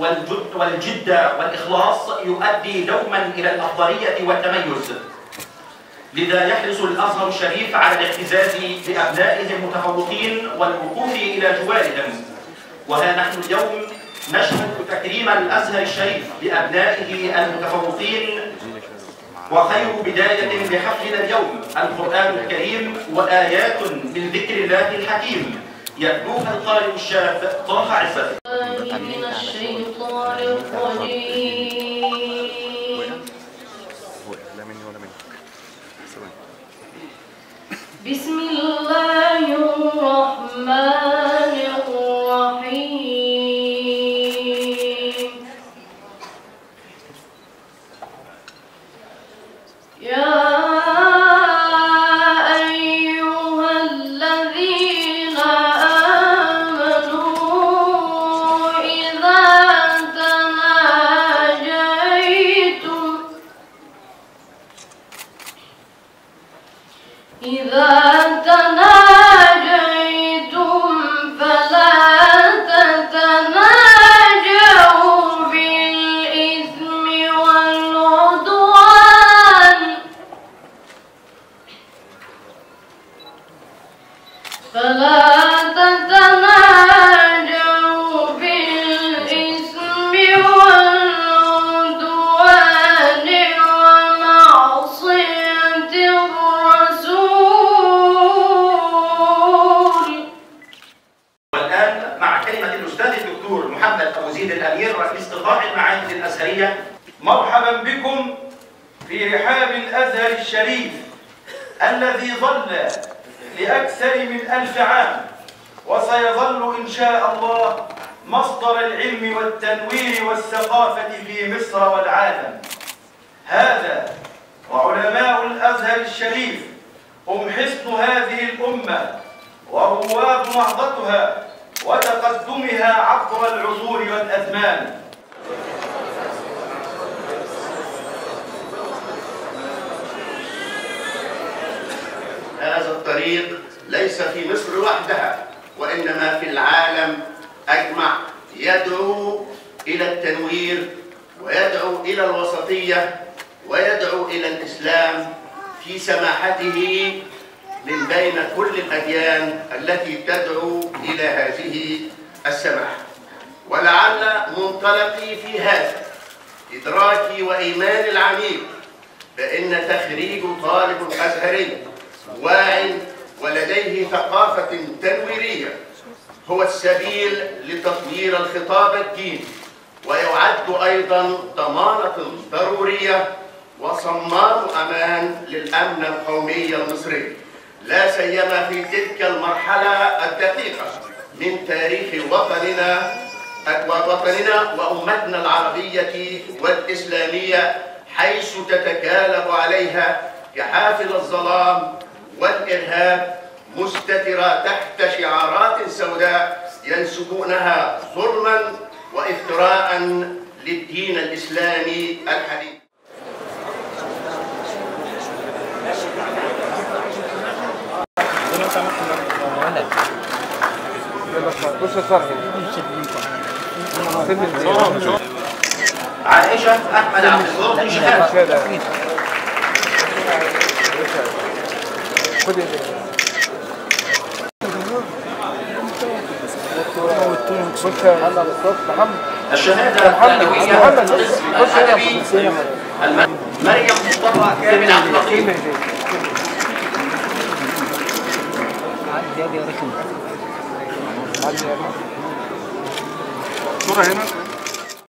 والجدة والإخلاص يؤدي دوما إلى الأفضلية والتميز. لذا يحرص الأزهر الشريف على الاعتزاز بأبنائه المتفوقين والوقوف إلى جوارهم. وها نحن اليوم نشهد تكريم الأزهر الشريف لأبنائه المتفوقين، وخير بداية لحفلنا اليوم القرآن الكريم وآيات من ذكر الله الحكيم يتلوها القارئ الشاب طه عزت. من الشيطان الرجيم. بسم الله الرحمن الرحيم. مرحبا بكم في رحاب الأزهر الشريف الذي ظل لأكثر من 1000 عام، وسيظل إن شاء الله مصدر العلم والتنوير والثقافة في مصر والعالم. هذا وعلماء الأزهر الشريف هم حصن هذه الأمة ورواد نهضتها وتقدمها عبر العصور والأزمان. هذا الطريق ليس في مصر وحدها، وإنما في العالم أجمع يدعو إلى التنوير ويدعو إلى الوسطية ويدعو إلى الإسلام في سماحته من بين كل الأديان التي تدعو إلى هذه السماحة. ولعل منطلقي في هذا إدراكي وإيماني العميق بأن تخريج طالب الأزهري واع ولديه ثقافة تنويرية هو السبيل لتطوير الخطاب الديني، ويعد أيضا ضمانة ضرورية وصمام أمان للأمن القومي المصري، لا سيما في تلك المرحلة الدقيقة من تاريخ وطننا وأمتنا العربية والإسلامية، حيث تتكالب عليها كحافل الظلام والإرهاب مستترة تحت شعارات سوداء ينسبونها ظلما وإفتراء للدين الإسلامي الحديث. عائشة أحمد عبد الغفور شهاب. الشهادة الثانوية قسم أدبي مريم مصطفى بن عبد اللطيف. صورة هنا.